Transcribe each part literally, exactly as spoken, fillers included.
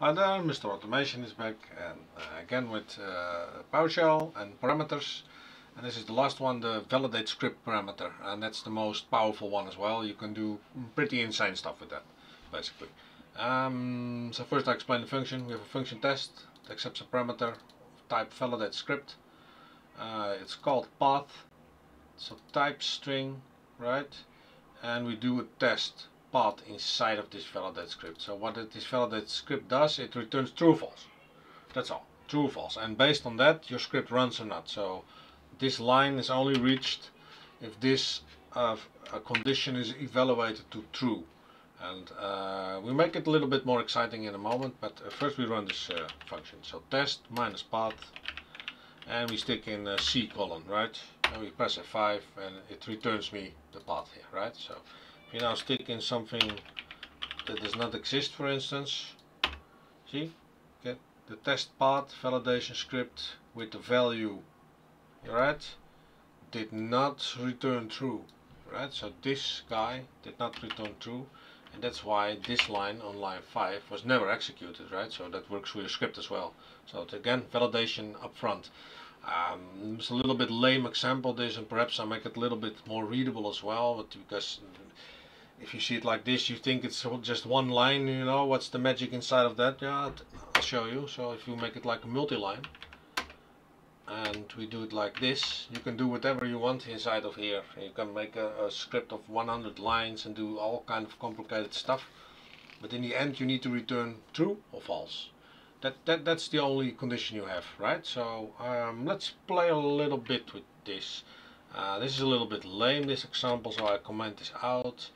Hi there, Mr Automation is back, and uh, again with uh, PowerShell and parameters. And this is the last one, the ValidateScript parameter, and that's the most powerful one as well. You can do pretty insane stuff with that, basically. Um, so first I explain the function. We have a function test that accepts a parameter type ValidateScript. Uh, it's called path, so type string, right? And we do a test path inside of this validate script. So what this validate script does, it returns true false. That's all, true false. And based on that, your script runs or not. So this line is only reached if this uh, condition is evaluated to true. And uh, we make it a little bit more exciting in a moment, but first we run this uh, function. So test minus path, and we stick in a C colon, right? And we press F five, and it returns me the path here, right? So if you now stick in something that does not exist, for instance, see, get the test path validation script with the value, right, did not return true, right? So this guy did not return true, and that's why this line on line five was never executed, right? So that works for your script as well. So again, validation up front. Um, it's a little bit lame example this, and perhaps I make it a little bit more readable as well, but because if you see it like this, you think it's just one line, you know, what's the magic inside of that? Yeah, I'll show you. So if you make it like a multi-line, and we do it like this, you can do whatever you want inside of here. You can make a, a script of one hundred lines and do all kind of complicated stuff, but in the end you need to return true or false. That, that, that's the only condition you have, right? So um, let's play a little bit with this. Uh, this is a little bit lame, this example, so I comment this out.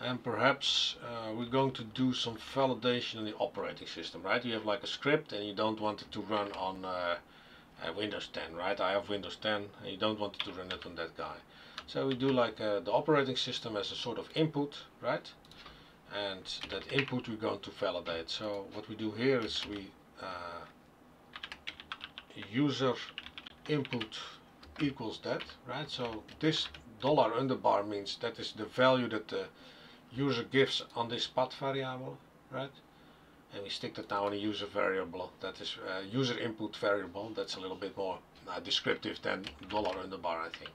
And perhaps uh, we're going to do some validation in the operating system, right? You have like a script and you don't want it to run on uh, uh, Windows ten, right? I have Windows ten, and you don't want it to run it on that guy. So we do like uh, the operating system as a sort of input, right? And that input we're going to validate. So what we do here is we Uh, user input equals that, right? So this dollar underbar means that is the value that the user gives on this path variable, right? And we stick that now in a user variable, that is uh, user input variable. That's a little bit more uh, descriptive than dollar underbar, I think.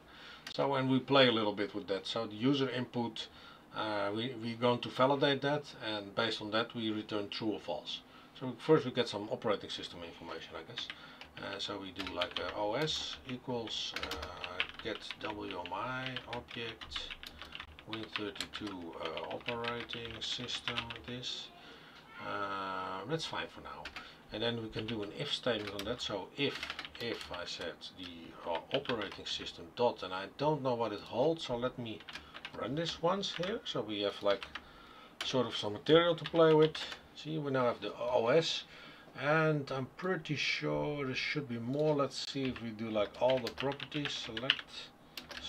So when we play a little bit with that, so the user input, uh, we, we're going to validate that, and based on that we return true or false. So first we get some operating system information, I guess. Uh, so we do like uh, O S equals uh, get W M I object Win thirty-two uh, operating system. This uh, that's fine for now. And then we can do an if statement on that. So if if I said the uh, operating system dot, and I don't know what it holds, so let me run this once here. So we have like sort of some material to play with. See, we now have the O S, and I'm pretty sure there should be more. Let's see if we do like all the properties, select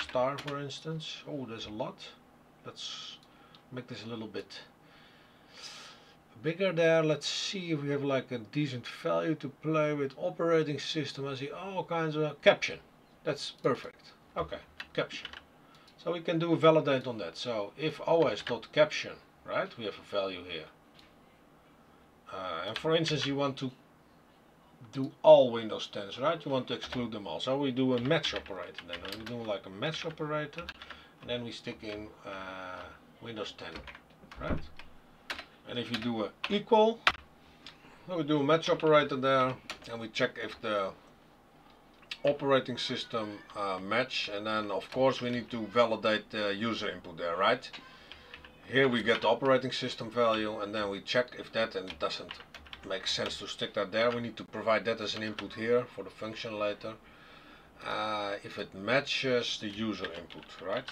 star for instance. Oh, there's a lot. Let's make this a little bit bigger there. Let's see if we have like a decent value to play with. Operating system, I see all kinds of caption. That's perfect. Okay, caption. So we can do a validate on that. So if O S.caption, right, we have a value here. Uh, and for instance, you want to do all Windows tens, right? You want to exclude them all. So we do a match operator then. We do like a match operator, and then we stick in uh, Windows ten, right? And if you do a equal, then we do a match operator there, and we check if the operating system uh, match. And then of course we need to validate the user input there, right? Here we get the operating system value, and then we check if that, and it doesn't make sense to stick that there. We need to provide that as an input here for the function later. Uh, if it matches the user input, right?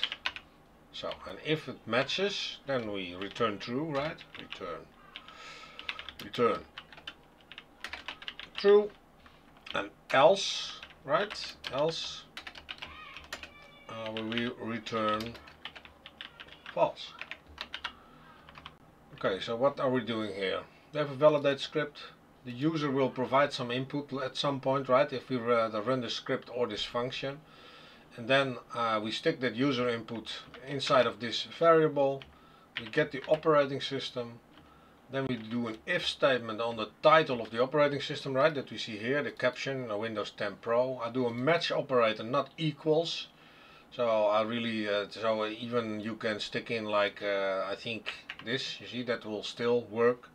So, and if it matches, then we return true, right? Return. Return. True. And else, right? Else. Uh, we return false. Okay, so what are we doing here? We have a validate script. The user will provide some input at some point, right? If we run the script or this function, and then uh, we stick that user input inside of this variable. We get the operating system, Then we do an if statement on the title of the operating system, right, that we see here, the caption, Windows ten Pro. I do a match operator, not equals. So I really, uh, so even you can stick in like, uh, I think this, you see, that will still work.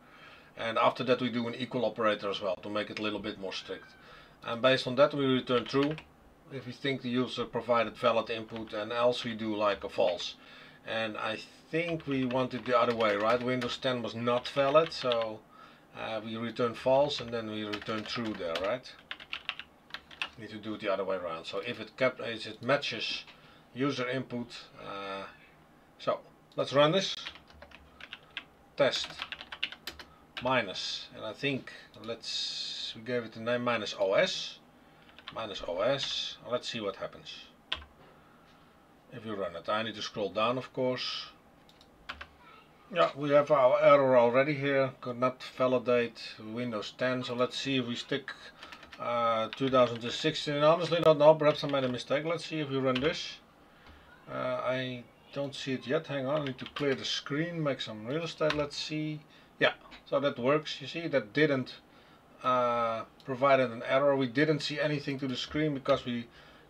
And after that we do an equal operator as well, to make it a little bit more strict. And based on that we return true, if we think the user provided valid input, and else we do like a false. And I think we want it the other way, right? Windows ten was not valid, so uh, we return false and then we return true there, right? We need to do it the other way around. So if it, kept, if it matches user input, uh, so let's run this. Test minus, and I think let's we gave it the name minus O S, minus O S. Let's see what happens. If you run it, I need to scroll down, of course. Yeah, we have our error already here. Could not validate Windows ten. So let's see if we stick uh, two thousand sixteen. Honestly, don't know. Perhaps I made a mistake. Let's see if we run this. Uh, I don't see it yet. Hang on. I need to clear the screen, make some real estate. Let's see. Yeah, so that works. You see, that didn't uh, provide an error. We didn't see anything to the screen because we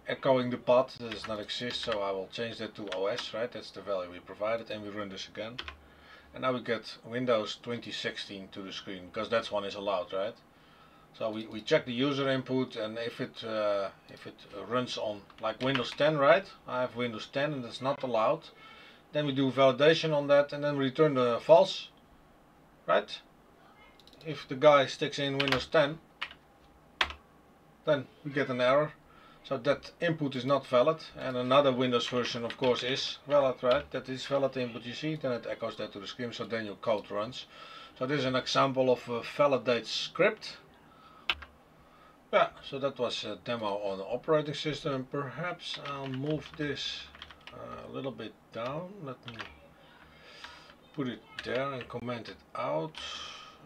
echoing the path that does not exist, so I will change that to O S, right? That's the value we provided, and we run this again. And now we get Windows twenty sixteen to the screen, because that one is allowed, right? So we, we check the user input, and if it uh, if it runs on like Windows ten, right? I have Windows ten and that's not allowed. Then we do validation on that and then we return the false, right? If the guy sticks in Windows ten, then we get an error. So that input is not valid, and another Windows version of course is valid, right? That is valid input, you see, then it echoes that to the screen, so then your code runs. So this is an example of a validate script. Yeah, so that was a demo on the operating system. Perhaps I'll move this a little bit down. Let me put it there and comment it out.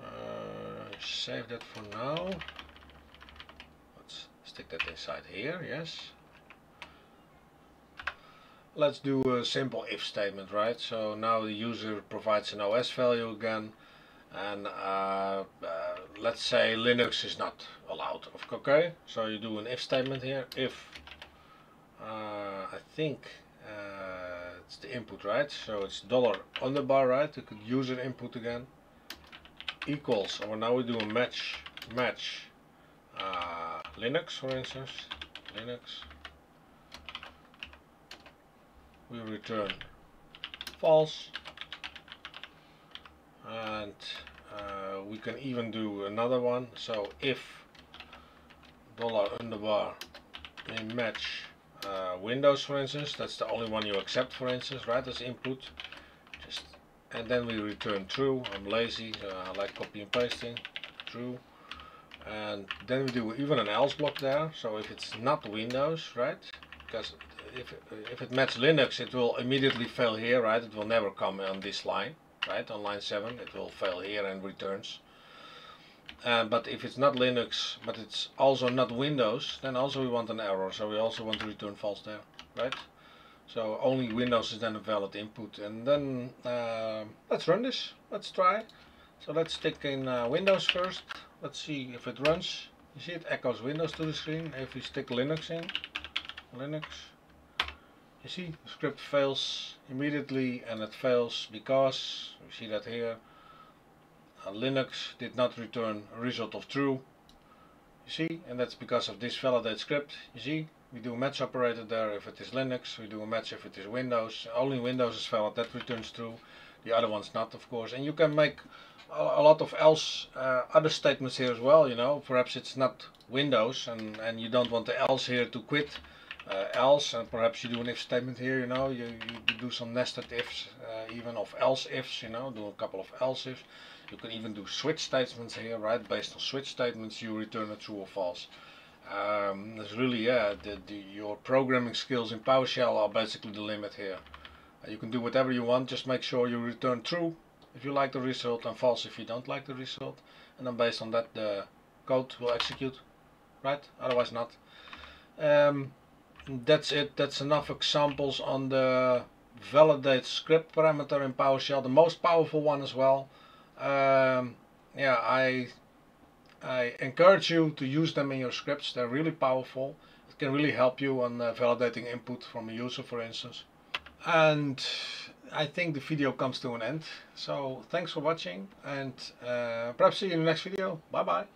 Uh, save that for now. Stick that inside here, yes. Let's do a simple if statement, right? So now the user provides an O S value again, and uh, uh, let's say Linux is not allowed, okay? So you do an if statement here. If uh, I think uh, it's the input, right? So it's dollar underbar, right? You could user input again equals, or now we do a match match. Uh, Linux, for instance, Linux, we return false, and uh, we can even do another one. So if dollar underbar in match uh, Windows, for instance, that's the only one you accept, for instance, right, as input, just, and then we return true. I'm lazy, so I like copy and pasting, true. And then we do even an else block there, so if it's not Windows, right, because if, if it matches Linux it will immediately fail here, right, it will never come on this line, right, on line seven, it will fail here and returns. Uh, but if it's not Linux, but it's also not Windows, then also we want an error, so we also want to return false there, right. So only Windows is then a valid input, and then uh, let's run this, let's try. So let's stick in uh, Windows first. Let's see if it runs. You see it echoes Windows to the screen. If we stick Linux in, Linux, you see the script fails immediately, and it fails because, you see that here, uh, Linux did not return a result of true. You see, and that's because of this validate script. You see, we do a match operator there if it is Linux, we do a match if it is Windows. Only Windows is valid, that returns true, the other one's not, of course. And you can make a lot of else uh, other statements here as well, you know, perhaps it's not Windows and, and you don't want the else here to quit, uh, else, and perhaps you do an if statement here, you know, you, you do some nested ifs, uh, even of else ifs, you know, do a couple of else ifs. You can even do switch statements here, right, based on switch statements you return a true or false. Um, it's really, yeah, the, the, your programming skills in PowerShell are basically the limit here. Uh, you can do whatever you want, just make sure you return true if you like the result, and false if you don't like the result, and then based on that the code will execute, right, otherwise not. Um, that's it, that's enough examples on the validate script parameter in PowerShell, the most powerful one as well. um, yeah, I I encourage you to use them in your scripts. They're really powerful. It can really help you on uh, validating input from a user, for instance. And I think the video comes to an end. So thanks for watching, and uh, perhaps see you in the next video. Bye bye.